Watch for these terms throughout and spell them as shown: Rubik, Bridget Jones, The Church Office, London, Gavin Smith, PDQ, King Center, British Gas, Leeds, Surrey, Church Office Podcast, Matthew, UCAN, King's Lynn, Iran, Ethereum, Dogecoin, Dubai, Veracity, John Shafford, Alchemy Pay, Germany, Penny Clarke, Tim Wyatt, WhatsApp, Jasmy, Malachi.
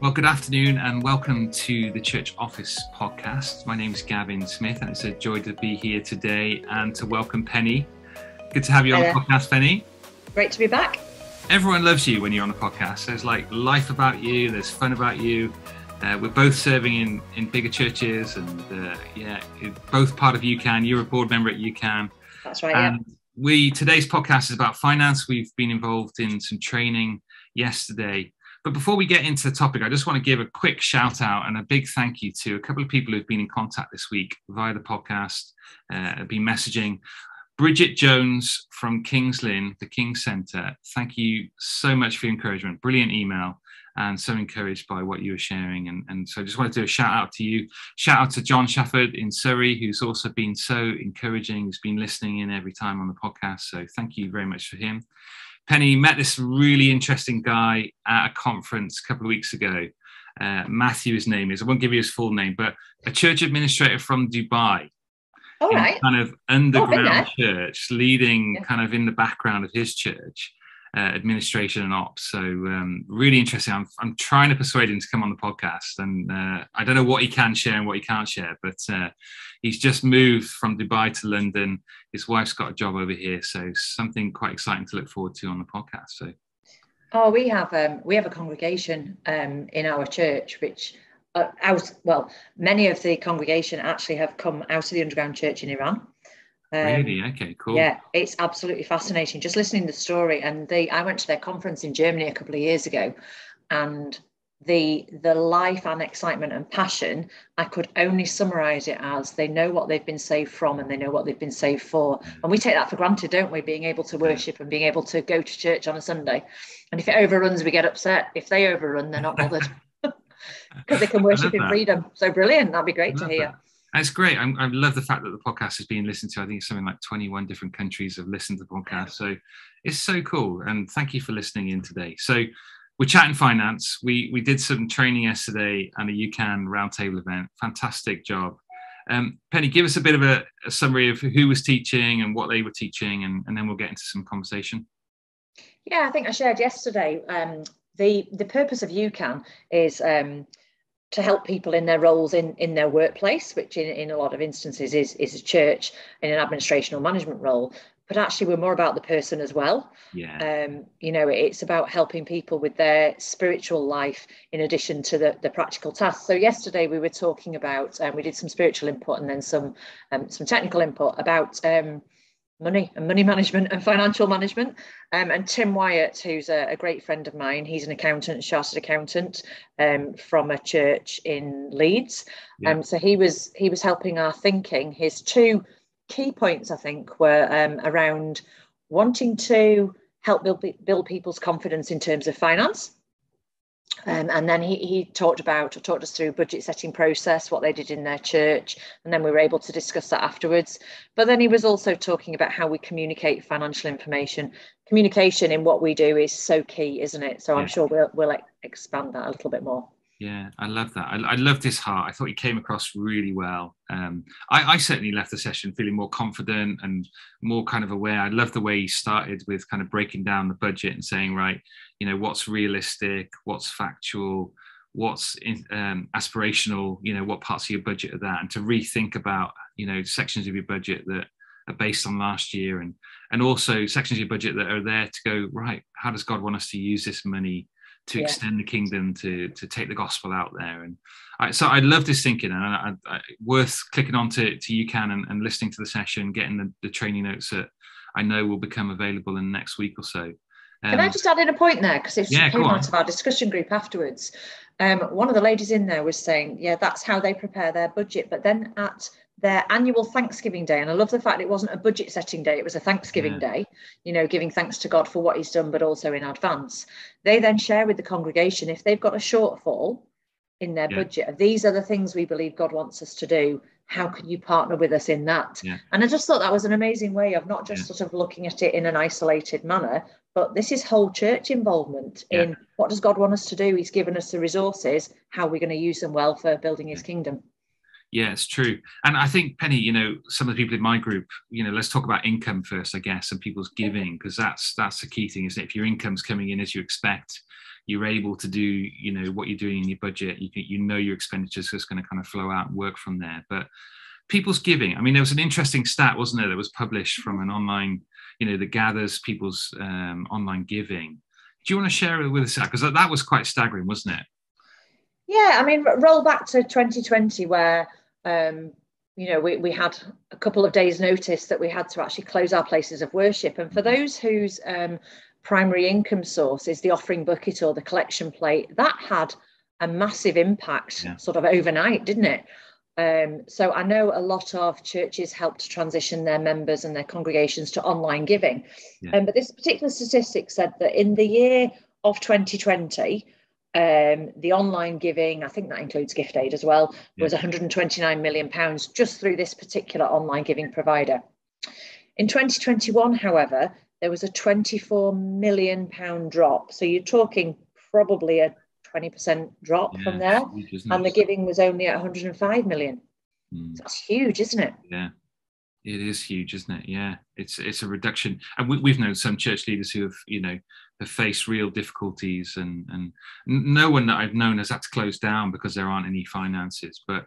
Well, good afternoon and welcome to the Church Office Podcast. My name is Gavin Smith and it's a joy to be here today and to welcome Penny. Good to have you on the podcast, Penny. Great to be back. Everyone loves you when you're on a podcast. There's like life about you, there's fun about you. We're both serving in bigger churches and both part of UCAN. You're a board member at UCAN. That's right, and today's podcast is about finance. We've been involved in some training yesterday. But before we get into the topic, I just want to give a quick shout out and a big thank you to a couple of people who've been in contact this week via the podcast, been messaging. Bridget Jones from King's Lynn, the King Center. Thank you so much for your encouragement. Brilliant email and so encouraged by what you were sharing. And so I just wanted to do a shout out to you. Shout out to John Shafford in Surrey, who's also been so encouraging. He's been listening in every time on the podcast. So thank you very much for him. Penny, met this really interesting guy at a conference a couple of weeks ago. Matthew, his name is. I won't give you his full name, but a church administrator from Dubai. All right. Kind of underground church, leading kind of in the background of his church, administration and ops. So really interesting. I'm trying to persuade him to come on the podcast. And I don't know what he can share and what he can't share, but he's just moved from Dubai to London. His wife's got a job over here. So something quite exciting to look forward to on the podcast. So, oh, we have a congregation in our church, which many of the congregation actually have come out of the underground church in Iran. Really? Okay, cool. Yeah, it's absolutely fascinating. Just listening to the story, and I went to their conference in Germany a couple of years ago, and the life and excitement and passion, I could only summarise it as they know what they've been saved from and they know what they've been saved for. And we take that for granted, don't we, being able to worship and being able to go to church on a Sunday. And if it overruns, we get upset. If they overrun, they're not bothered. Because they can worship in freedom. So brilliant. That'd be great to hear. That's great. I love the fact that the podcast is being listened to. I think something like 21 different countries have listened to the podcast. So it's so cool. And thank you for listening in today. So we're chatting finance. We did some training yesterday and a UCAN roundtable event. Fantastic job. Penny, give us a bit of a summary of who was teaching and what they were teaching, and then we'll get into some conversation. Yeah, I think I shared yesterday. The purpose of UCAN is to help people in their roles in their workplace, which in a lot of instances is a church in an administration or management role. But actually, we're more about the person as well. Yeah. It's about helping people with their spiritual life in addition to the practical tasks. So yesterday we were talking about, we did some spiritual input and then some technical input about money and money management and financial management, and Tim Wyatt, who's a great friend of mine, he's an accountant, chartered accountant from a church in Leeds. So he was helping our thinking. His two key points, I think, were around wanting to help build people's confidence in terms of finance. And then he talked us through budget setting process, what they did in their church, and then we were able to discuss that afterwards. But then he was also talking about how we communicate financial information. Communication in what we do is so key, isn't it? So I'm sure we'll expand that a little bit more. Yeah, I love that. I loved his heart. I thought he came across really well. I certainly left the session feeling more confident and more kind of aware. I love the way he started with kind of breaking down the budget and saying, right, what's realistic, what's factual, what's aspirational, what parts of your budget are that, and to rethink about, sections of your budget that are based on last year and also sections of your budget that are there to go, right, how does God want us to use this money to extend the kingdom, to take the gospel out there. And so I love this thinking, and I worth clicking on to UCAN and listening to the session, getting the training notes that I know will become available in the next week or so. Can I just add in a point there? Because it came out of our discussion group afterwards. One of the ladies in there was saying, that's how they prepare their budget. But then at their annual Thanksgiving Day, and I love the fact it wasn't a budget setting day, it was a Thanksgiving day, giving thanks to God for what he's done, but also in advance. They then share with the congregation if they've got a shortfall in their budget. These are the things we believe God wants us to do. How can you partner with us in that? Yeah. And I just thought that was an amazing way of not just sort of looking at it in an isolated manner, but this is whole church involvement in what does God want us to do? He's given us the resources. How are we going to use them well for building his kingdom? Yeah, it's true. And I think, Penny, some of the people in my group, let's talk about income first, I guess, and people's giving, because that's the key thing, isn't it? If your income's coming in as you expect, you're able to do, you know, what you're doing in your budget. You know your expenditures is going to kind of flow out and work from there. But people's giving, I mean, there was an interesting stat, wasn't there, that was published from an online, you know, that gathers people's online giving. Do you want to share it with us? Because that was quite staggering, wasn't it? Yeah, I mean, roll back to 2020 where, you know, we had a couple of days notice that we had to actually close our places of worship. And for those whose primary income source is the offering bucket or the collection plate, that had a massive impact sort of overnight, didn't it? So I know a lot of churches helped to transition their members and their congregations to online giving. Yeah. But this particular statistic said that in the year of 2020, the online giving, I think that includes gift aid as well, was £129 million just through this particular online giving provider. In 2021, however, there was a £24 million drop. So you're talking probably a 20% drop from there, huge, and the giving was only at 105 million. So that's huge, isn't it? Yeah, it is huge, isn't it? Yeah, it's a reduction, and we've known some church leaders who have, you know, have faced real difficulties, and no one that I've known has had to close down because there aren't any finances. But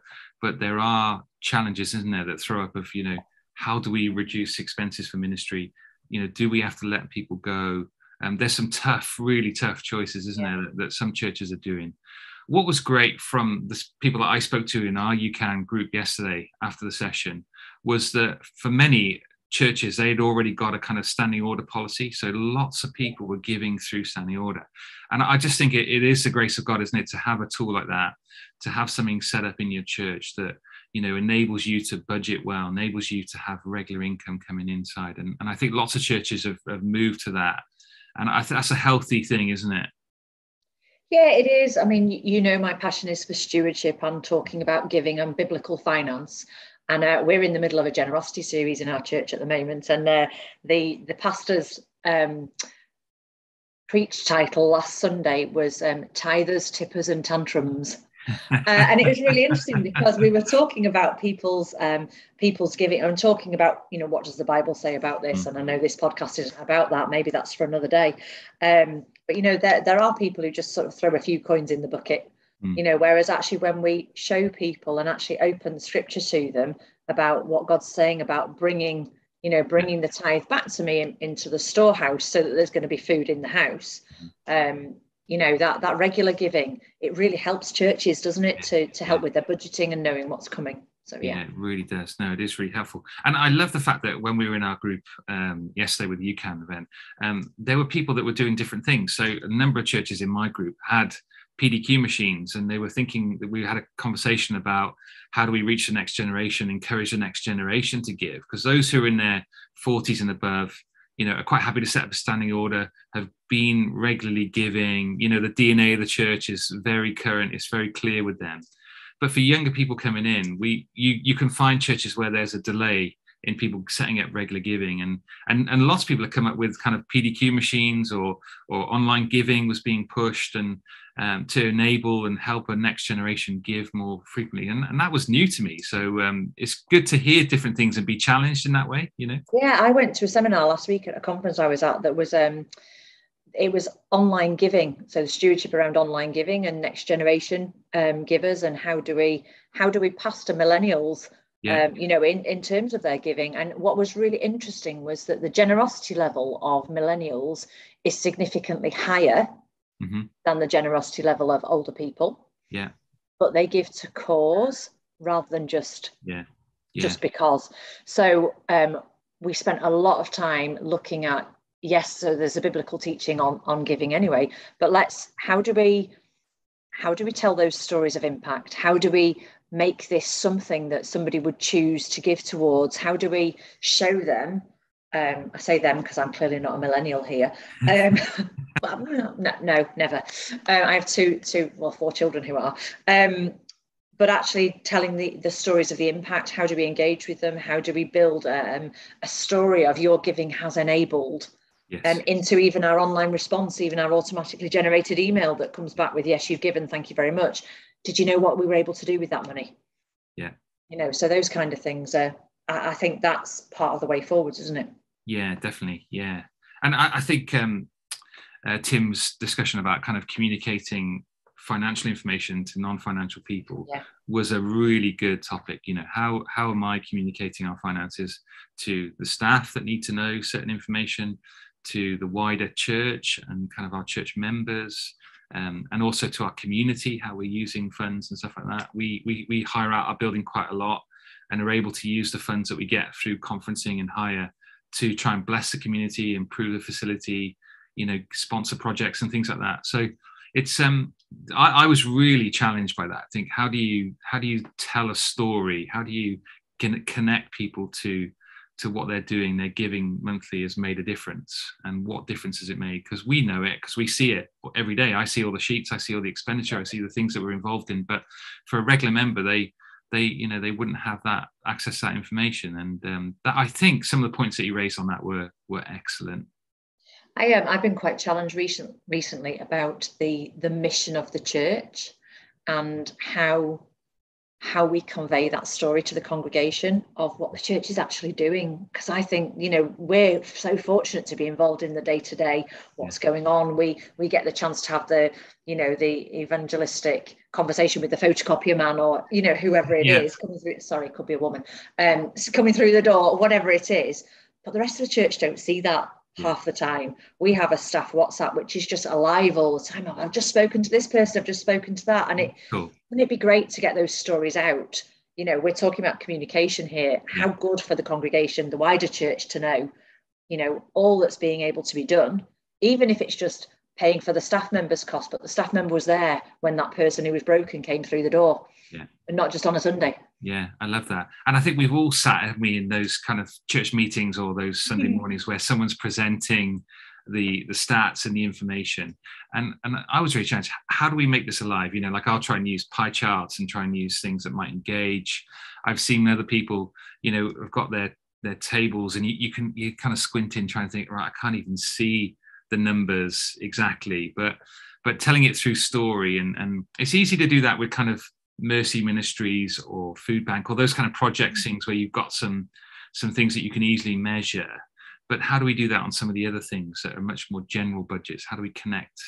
there are challenges, isn't there, that throw up of, you know, how do we reduce expenses for ministry? You know, do we have to let people go? There's some tough, really tough choices, isn't there, that some churches are doing. What was great from the people that I spoke to in our UCAN group yesterday after the session was that for many churches, they'd already got a kind of standing order policy. So lots of people were giving through standing order. And I just think it is the grace of God, isn't it, to have a tool like that, to have something set up in your church that, you know, enables you to budget well, enables you to have regular income coming inside. And I think lots of churches have moved to that. And I think that's a healthy thing, isn't it? Yeah, it is. I mean, you know, my passion is for stewardship. I'm talking about giving and biblical finance. And we're in the middle of a generosity series in our church at the moment. And the pastor's preach title last Sunday was Tithers, Tippers and Tantrums. And it was really interesting because we were talking about people's giving and talking about, you know, what does the Bible say about this? And I know this podcast isn't about that. Maybe that's for another day. But, you know, there are people who just sort of throw a few coins in the bucket, you know, whereas actually when we show people and actually open scripture to them about what God's saying about bringing the tithe back to me into the storehouse so that there's going to be food in the house. You know, that regular giving, it really helps churches, doesn't it, to help with their budgeting and knowing what's coming. So yeah, it really does. No, it is really helpful. And I love the fact that when we were in our group yesterday with the UCAN event, there were people that were doing different things. So a number of churches in my group had PDQ machines, and they were thinking that we had a conversation about how do we reach the next generation, encourage the next generation to give, because those who are in their 40s and above, you know, are quite happy to set up a standing order, have been regularly giving, you know, the DNA of the church is very current, it's very clear with them. But for younger people coming in, you can find churches where there's a delay in people setting up regular giving, and lots of people have come up with kind of PDQ machines or online giving was being pushed and to enable and help a next generation give more frequently, and that was new to me. So it's good to hear different things and be challenged in that way, you know. Yeah, I went to a seminar last week at a conference I was at that was it was online giving, so the stewardship around online giving and next generation givers, and how do we pastor millennials, you know, in terms of their giving. And what was really interesting was that the generosity level of millennials is significantly higher than the generosity level of older people. Yeah, but they give to cause rather than just because. So we spent a lot of time looking at, yes, so there's a biblical teaching on giving anyway, but how do we tell those stories of impact? How do we make this something that somebody would choose to give towards? How do we show them? I say them because I'm clearly not a millennial here. No, never. I have four children who are. But actually telling the stories of the impact, how do we engage with them? How do we build a story of your giving has enabled into even our online response, even our automatically generated email that comes back with, yes, you've given, thank you very much. Did you know what we were able to do with that money? Yeah. You know, so those kind of things, I think that's part of the way forward, isn't it? Yeah, definitely. Yeah. And I think Tim's discussion about kind of communicating financial information to non-financial people was a really good topic. You know, how am I communicating our finances to the staff that need to know certain information, to the wider church and kind of our church members, and also to our community, how we're using funds and stuff like that. We hire out our building quite a lot and are able to use the funds that we get through conferencing and hire to try and bless the community, improve the facility, you know, sponsor projects and things like that. So it's I was really challenged by that. I think, how do you tell a story? How do you connect people to what they're doing, their giving monthly has made a difference, and what difference has it made? Because we know it, because we see it every day. I see all the sheets, I see all the expenditure, I see the things that we're involved in. But for a regular member, they wouldn't have that access to that information. And that, I think some of the points that you raised on that were excellent. I've been quite challenged recently about the mission of the church and how we convey that story to the congregation of what the church is actually doing. Because I think, you know, we're so fortunate to be involved in the day-to-day, what's going on. We get the chance to have the, you know, the evangelistic conversation with the photocopier man, or, you know, whoever it is coming through. Sorry, it could be a woman coming through the door, or whatever it is. But the rest of the church don't see that. Half the time we have a staff WhatsApp which is just alive all the time. I've just spoken to this person, I've just spoken to that, and it wouldn't it be great to get those stories out? You know, we're talking about communication here. How good for the congregation, the wider church, to know, you know, all that's being able to be done, even if it's just paying for the staff member's cost, but the staff member was there when that person who was broken came through the door, and not just on a Sunday. Yeah, I love that. And I think we've all sat, haven't we, in those kind of church meetings or those Sunday mornings where someone's presenting the stats and the information. And I was really challenged, how do we make this alive? You know, like I'll try and use pie charts and try and use things that might engage. I've seen other people, you know, have got their tables, and you kind of squint in trying to think, right, I can't even see the numbers exactly, but telling it through story. And it's easy to do that with kind of Mercy Ministries or Food Bank or those kind of projects, things where you've got some things that you can easily measure. But how do we do that on some of the other things that are much more general budgets? How do we connect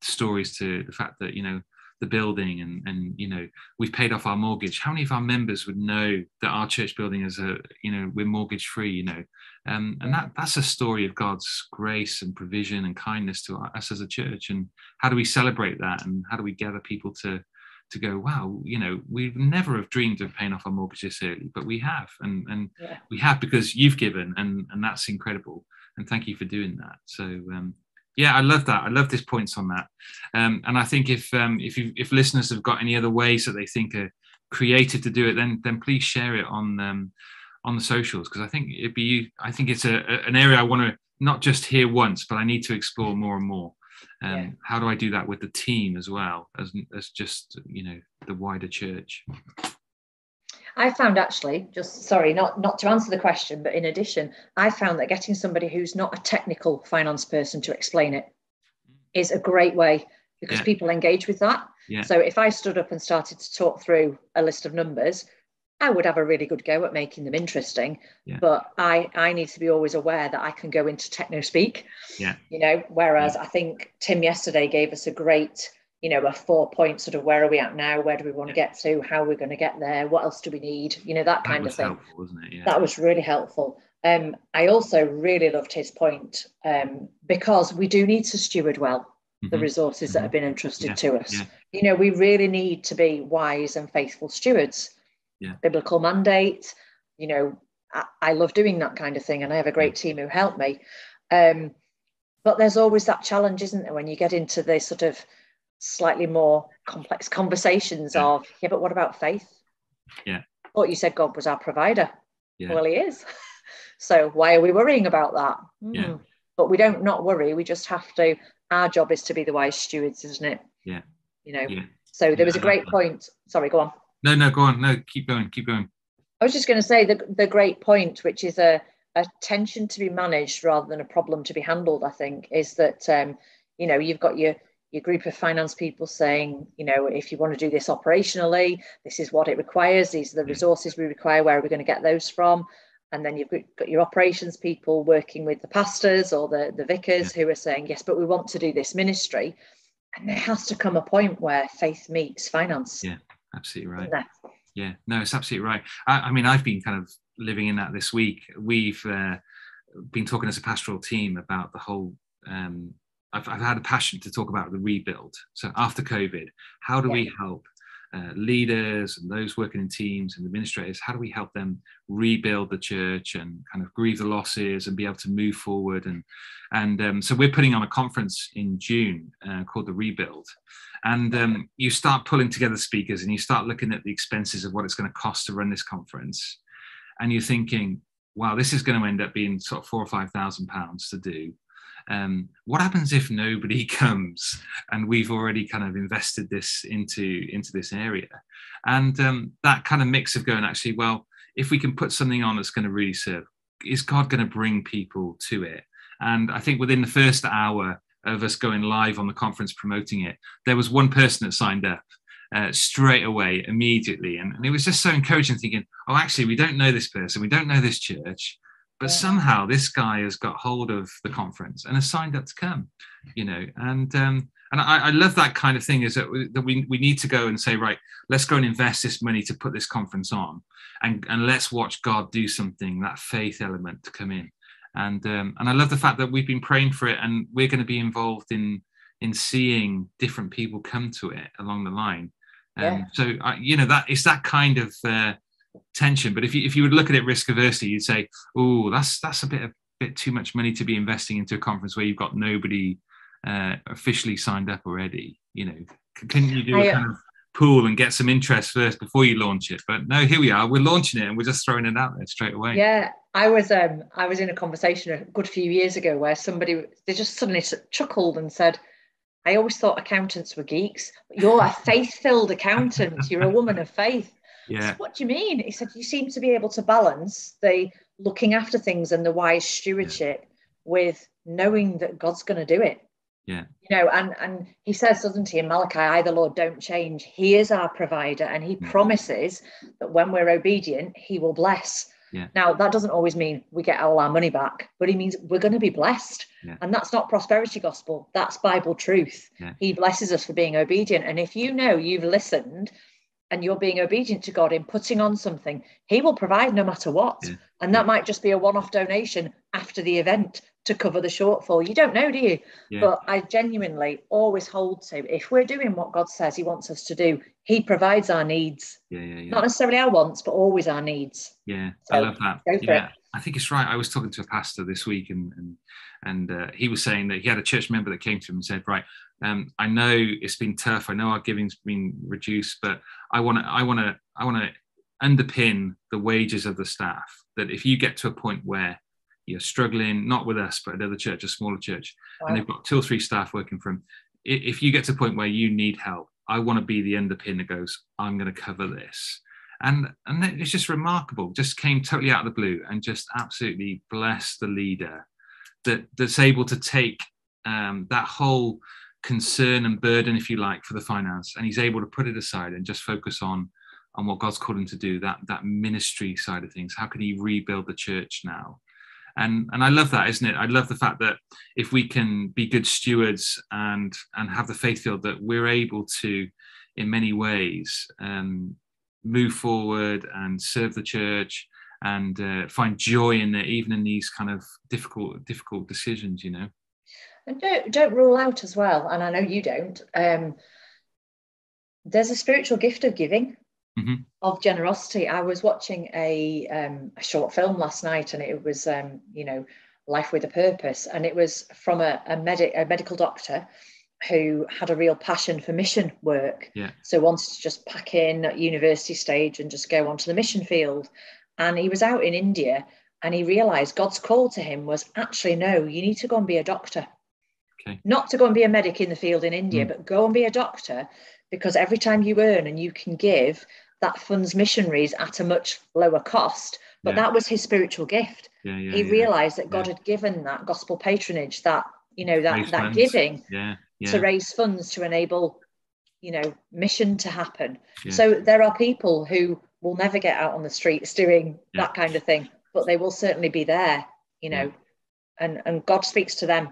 stories to the fact that, you know, the building and you know, we've paid off our mortgage? How many of our members would know that our church building is a, you know, we're mortgage free, you know? And that's a story of God's grace and provision and kindness to us as a church. And how do we celebrate that? And how do we gather people to go, wow, you know, we'd never have dreamed of paying off our mortgage this early, but we have, and we have because you've given, and that's incredible, and thank you for doing that. So I love that. I love these points on that, and I think if listeners have got any other ways that they think are creative to do it, then please share it on the socials, because I think it's an area I want to not just hear once, but I need to explore more and more. How do I do that with the team as well as just, you know, the wider church? I found actually, just sorry, not to answer the question, but in addition, I found that getting somebody who's not a technical finance person to explain it is a great way, because people engage with that. Yeah. So if I stood up and started to talk through a list of numbers, I would have a really good go at making them interesting, but I need to be always aware that I can go into techno speak, you know, whereas I think Tim yesterday gave us a great, you know, a 4-point sort of, where are we at now? Where do we want to get to? How are we going to get there? What else do we need? You know, that kind of thing. Helpful, wasn't it? Yeah. That was really helpful. I also really loved his point because we do need to steward well the resources that have been entrusted to us. Yeah. You know, we really need to be wise and faithful stewards. Yeah. Biblical mandate, you know, I love doing that kind of thing, and I have a great team who help me, but there's always that challenge, isn't there, when you get into the sort of slightly more complex conversations of but what about faith? But you said God was our provider. Well, he is. So why are we worrying about that? But we don't not worry, we just have to, our job is to be the wise stewards, isn't it? You know, so there was a great point. Sorry, go on. No, go on. No, keep going. I was just going to say the great point, which is a tension to be managed rather than a problem to be handled, I think, is that, you know, you've got your group of finance people saying, you know, if you want to do this operationally, this is what it requires. These are the resources we require. Where are we going to get those from? And then you've got your operations people working with the pastors or the vicars who are saying, yes, but we want to do this ministry. And there has to come a point where faith meets finance. Yeah, absolutely right. Yeah, no, it's absolutely right. I mean, I've been kind of living in that this week. We've been talking as a pastoral team about the whole, I've had a passion to talk about the rebuild. So after COVID, how do we help leaders and those working in teams and administrators, how do we help them rebuild the church and kind of grieve the losses and be able to move forward? And so we're putting on a conference in June called The Rebuild. And you start pulling together speakers and you start looking at the expenses of what it's going to cost to run this conference. And you're thinking, wow, this is going to end up being sort of £4,000 or £5,000 to do. What happens if nobody comes and we've already kind of invested this into this area? And that kind of mix of going, actually, well, if we can put something on that's going to really serve, is God going to bring people to it? And I think within the first hour of us going live on the conference promoting it, there was one person that signed up straight away, immediately. And it was just so encouraging, thinking, oh, actually, we don't know this person, we don't know this church, but somehow this guy has got hold of the conference and has signed up to come, you know. And I love that kind of thing, is that we need to go and say, right, let's go and invest this money to put this conference on, and let's watch God do something, that faith element to come in. And I love the fact that we've been praying for it, and we're going to be involved in seeing different people come to it along the line. So, that it's that kind of tension. But if you would look at it risk aversely, you'd say, oh, that's a bit too much money to be investing into a conference where you've got nobody officially signed up already. You know, couldn't you do a kind of pool and get some interest first before you launch it? But no, here we are, we're launching it and we're just throwing it out there straight away. I was in a conversation a good few years ago where somebody, they just suddenly chuckled and said, I always thought accountants were geeks. You're a faith-filled accountant, you're a woman of faith. Yeah. So what do you mean? He said, you seem to be able to balance the looking after things and the wise stewardship with knowing that God's going to do it. Yeah. You know, and he says, doesn't he, in Malachi, I, the Lord, don't change. He is our provider, and he promises that when we're obedient, he will bless. Yeah. Now, that doesn't always mean we get all our money back, but it means we're going to be blessed. Yeah. And that's not prosperity gospel. That's Bible truth. Yeah. He blesses us for being obedient. And if you know you've listened and you're being obedient to God in putting on something, he will provide no matter what. Yeah. And that might just be a one-off donation after the event to cover the shortfall. You don't know, do you? Yeah. But I genuinely always hold to, if we're doing what God says he wants us to do, he provides our needs. Yeah. Not necessarily our wants, but always our needs. Yeah, so I love that. Yeah, I think it's right. I was talking to a pastor this week and he was saying that he had a church member that came to him and said, right, I know it's been tough. I know our giving's been reduced, but I want to underpin the wages of the staff. That if you get to a point where you're struggling, not with us, but another church, a smaller church, and they've got 2 or 3 staff working for them, if you get to a point where you need help, I want to be the underpin that goes, I'm going to cover this. And it's just remarkable. Just came totally out of the blue and just absolutely blessed the leader that's able to take that whole concern and burden, if you like, for the finance, and he's able to put it aside and just focus on what God's called him to do, that ministry side of things. How can he rebuild the church now? And I love that, isn't it? I love the fact that if we can be good stewards and have the faith field, that we're able to, in many ways, move forward and serve the church and find joy in it, even in these kind of difficult decisions, you know. And don't rule out as well, and I know you don't, there's a spiritual gift of giving, of generosity. I was watching a short film last night, and it was, Life with a Purpose. And it was from a medical doctor who had a real passion for mission work. Yeah. So wanted to just pack in at university stage and just go onto the mission field. And he was out in India, and he realised God's call to him was, actually, no, you need to go and be a doctor. Okay. Not to go and be a medic in the field in India, but go and be a doctor, because every time you earn and you can give, that funds missionaries at a much lower cost. But that was his spiritual gift. He realised that God had given that gospel patronage, that, you know, that giving to raise funds to enable, you know, mission to happen. So there are people who will never get out on the streets doing that kind of thing. but they will certainly be there, you know. And God speaks to them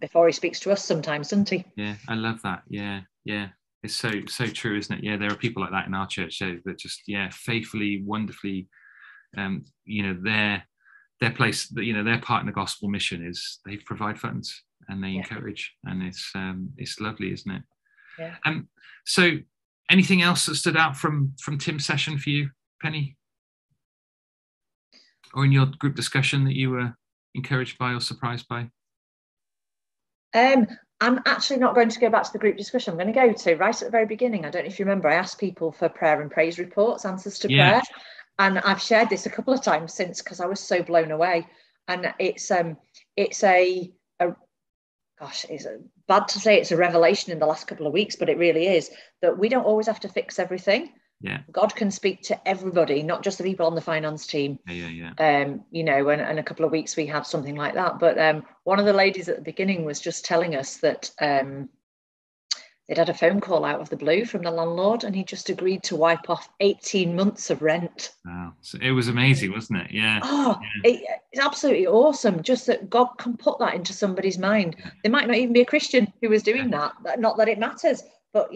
before he speaks to us sometimes, doesn't he? Yeah, I love that. Yeah. It's so true, isn't it? Yeah, there are people like that in our church that just, faithfully, wonderfully, their place, their part in the gospel mission is they provide funds and they encourage, and it's lovely, isn't it? Yeah. So anything else that stood out from Tim's session for you, Penny? Or in your group discussion that you were encouraged by or surprised by? I'm actually not going to go back to the group discussion. I'm going to go to right at the very beginning. I don't know if you remember, I asked people for prayer and praise reports, answers to prayer. And I've shared this a couple of times since because I was so blown away. And bad to say it's a revelation in the last couple of weeks, but it really is, that we don't always have to fix everything. Yeah. God can speak to everybody, not just the people on the finance team. Yeah. And a couple of weeks we had something like that. But one of the ladies at the beginning was just telling us that they'd had a phone call out of the blue from the landlord, and he just agreed to wipe off 18 months of rent. Wow. So it was amazing, wasn't it? Yeah. Oh, yeah. It's absolutely awesome. Just that God can put that into somebody's mind. Yeah. They might not even be a Christian who was doing that. Not that it matters. But,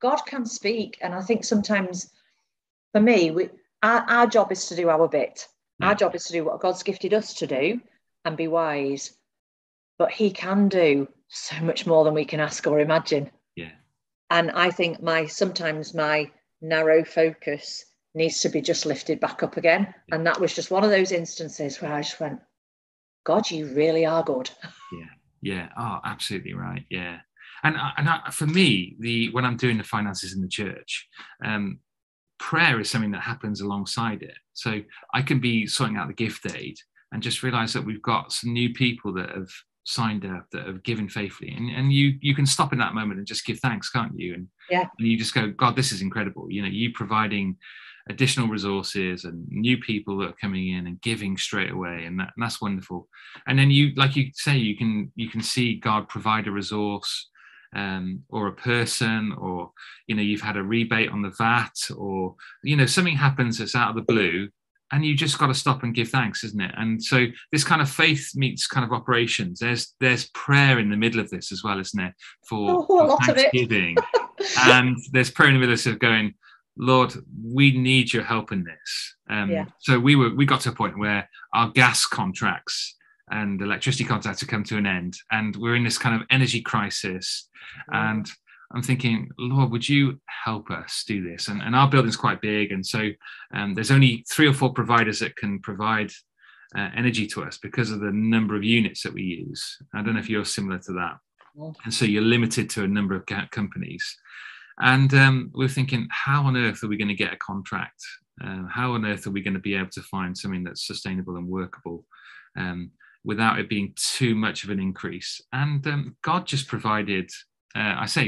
God can speak. And I think sometimes, for me, our job is to do our bit. Yeah. Our job is to do what God's gifted us to do and be wise. But he can do so much more than we can ask or imagine. Yeah. And I think sometimes my narrow focus needs to be just lifted back up again. Yeah. And that was just one of those instances where I just went, God, you really are good. Yeah. Oh, absolutely right. Yeah. And for me, when I'm doing the finances in the church, prayer is something that happens alongside it. So I can be sorting out the gift aid and just realise that we've got some new people that have signed up, that have given faithfully. And you can stop in that moment and just give thanks, can't you? And you just go, God, this is incredible. You providing additional resources and new people that are coming in and giving straight away, and that's wonderful. And then you, like you say, you can see God provide a resource, or a person, or you've had a rebate on the VAT, or something happens that's out of the blue, and you just got to stop and give thanks, isn't it? And so this kind of faith meets kind of operations. There's prayer in the middle of this as well, isn't there? For Thanksgiving, and there's prayer in the middle of this of going, Lord, we need your help in this. So we got to a point where our gas contracts and electricity contracts had come to an end, and we're in this kind of energy crisis. Yeah. And I'm thinking, Lord, would you help us do this? And our building's quite big, and so there's only 3 or 4 providers that can provide energy to us because of the number of units that we use. I don't know if you're similar to that. Yeah. And so you're limited to a number of companies. And we're thinking, how on earth are we going to get a contract? How on earth are we going to be able to find something that's sustainable and workable without it being too much of an increase? And God just provided,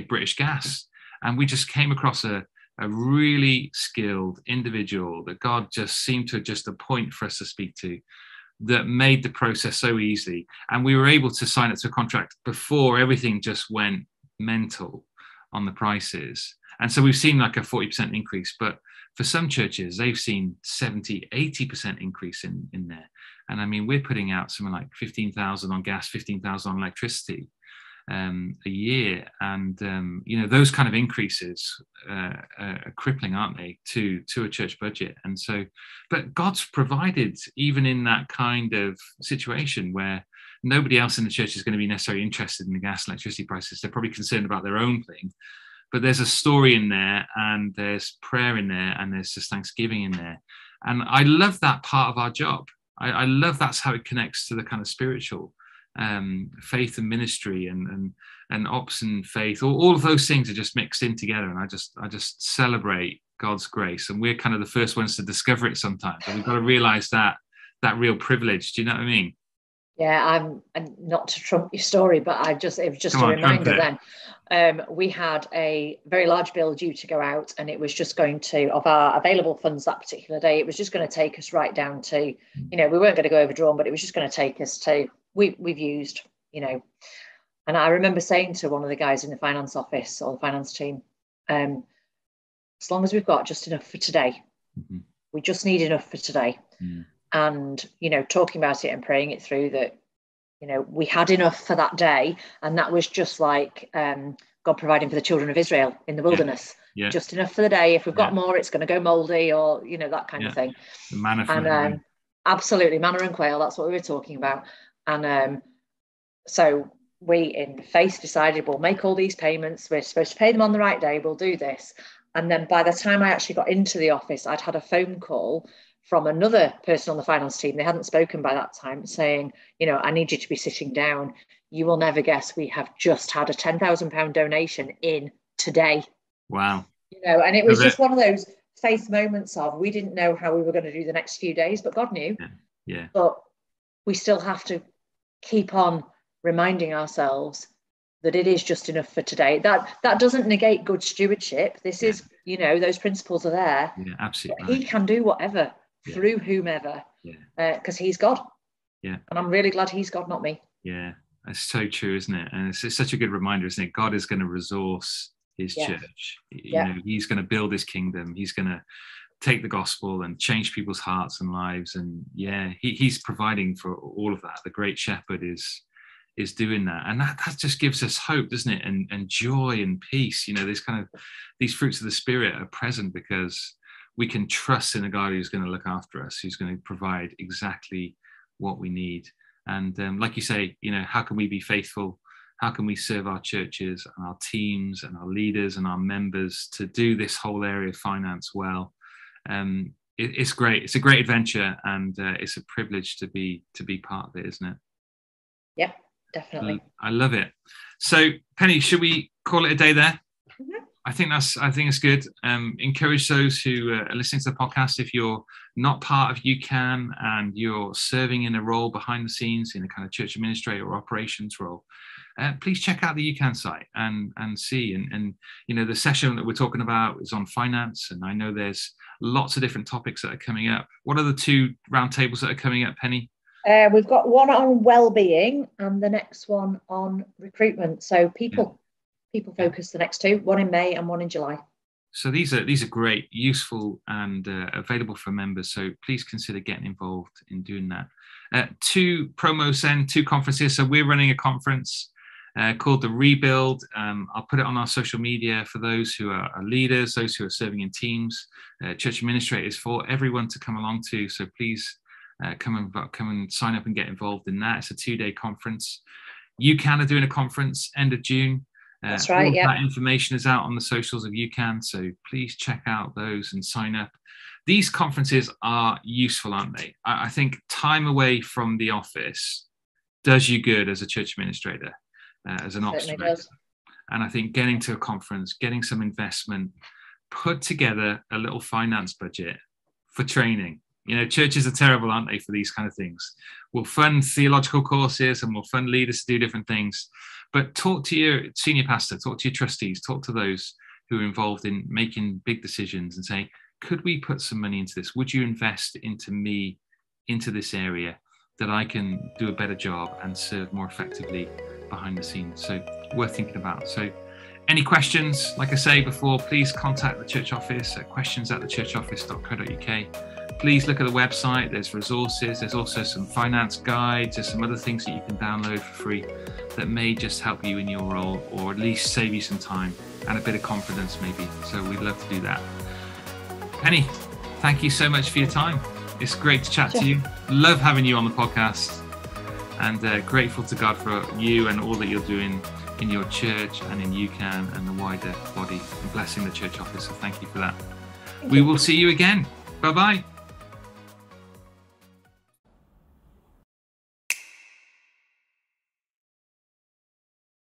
British Gas. And we just came across a really skilled individual that God just seemed to just appoint for us to speak to, that made the process so easy. And we were able to sign up to a contract before everything just went mental on the prices. And so we've seen like a 40% increase, but for some churches they've seen 70-80% increase in there. And I mean, we're putting out something like 15,000 on gas, 15,000 on electricity a year, and those kind of increases are crippling, aren't they, to a church budget? And so, but God's provided even in that kind of situation where nobody else in the church is going to be necessarily interested in the gas and electricity prices. They're probably concerned about their own thing. But there's a story in there, and there's prayer in there, and there's just thanksgiving in there. And I love that part of our job. I love that's how it connects to the kind of spiritual faith and ministry and ops and faith. All of those things are just mixed in together. And I just celebrate God's grace. And we're kind of the first ones to discover it sometimes. And we've got to realize that real privilege. Do you know what I mean? Yeah, and not to trump your story, but it was just a reminder then. We had a very large bill due to go out, and it was just going to, of our available funds that particular day, it was just going to take us right down to, we weren't going to go overdrawn, but it was just going to take us to, we've used, And I remember saying to one of the guys in the finance office or the finance team, as long as we've got just enough for today, we just need enough for today. and, you know, talking about it and praying it through, that, you know, we had enough for that day. And that was just like God providing for the children of Israel in the wilderness. Yeah. Yeah. Just enough for the day. If we've got more, it's going to go moldy, or, you know, that kind of thing. The manna and absolutely, manna and quail. That's what we were talking about. And so we in faith decided we'll make all these payments. We're supposed to pay them on the right day. We'll do this. And then by the time I actually got into the office, I'd had a phone call from another person on the finance team. They hadn't spoken by that time, saying, you know, I need you to be sitting down. You will never guess, we have just had a £10,000 donation in today. Wow. You know, and it was just one of those faith moments of, we didn't know how we were going to do the next few days, but God knew. Yeah. But we still have to keep on reminding ourselves that it is just enough for today. That doesn't negate good stewardship. This is, you know, those principles are there. Yeah, absolutely. He can do whatever through whomever, because He's God. Yeah. And I'm really glad He's God, not me. Yeah, that's so true, isn't it? And it's such a good reminder, isn't it? God is going to resource His church. You know, He's going to build His kingdom. He's going to take the gospel and change people's hearts and lives. And He's providing for all of that. The great shepherd is doing that, and that just gives us hope, doesn't it, and joy and peace. You know, this kind of, these fruits of the Spirit are present because we can trust in a God who's going to look after us, who's going to provide exactly what we need. And like you say, you know, how can we be faithful? How can we serve our churches and our teams and our leaders and our members to do this whole area of finance well? It's great. It's a great adventure, and it's a privilege to be part of it, isn't it? Yeah. Definitely. I love it. So Penny, should we call it a day there? Mm-hmm. I think it's good. Encourage those who are listening to the podcast, if you're not part of UCAN and you're serving in a role behind the scenes in a kind of church administrator or operations role, please check out the UCAN site and see. And you know, the session that we're talking about is on finance, and I know there's lots of different topics that are coming up. What are the two roundtables that are coming up, Penny? We've got one on well-being and the next one on recruitment. So people focus, the next two, one in May and one in July. So these are great, useful, and available for members. So please consider getting involved in doing that. Two promos and two conferences. So we're running a conference called The Rebuild. I'll put it on our social media for those who are leaders, those who are serving in teams, church administrators, for everyone to come along to. So please come and sign up and get involved in that. It's a 2-day conference. UCAN are doing a conference end of June. That's right. That information is out on the socials of UCAN, so please check out those and sign up. These conferences are useful, aren't they? I think time away from the office does you good as a church administrator, as an ops director. And I think getting to a conference, getting some investment, put together a little finance budget for training. You know, churches are terrible, aren't they, for these kind of things? We'll fund theological courses and we'll fund leaders to do different things. But talk to your senior pastor, talk to your trustees, talk to those who are involved in making big decisions and say, could we put some money into this? Would you invest into me, into this area, that I can do a better job and serve more effectively behind the scenes? So worth thinking about. So any questions, like I say before, please contact the church office at questions@thechurchoffice.co.uk. Please look at the website. There's resources. There's also some finance guides. There's some other things that you can download for free that may just help you in your role, or at least save you some time and a bit of confidence maybe. So we'd love to do that. Penny, thank you so much for your time. It's great to chat to you. Love having you on the podcast, and grateful to God for you and all that you're doing in your church and in UCAN and the wider body, and blessing the church office. So thank you for that. We will see you again. Bye-bye.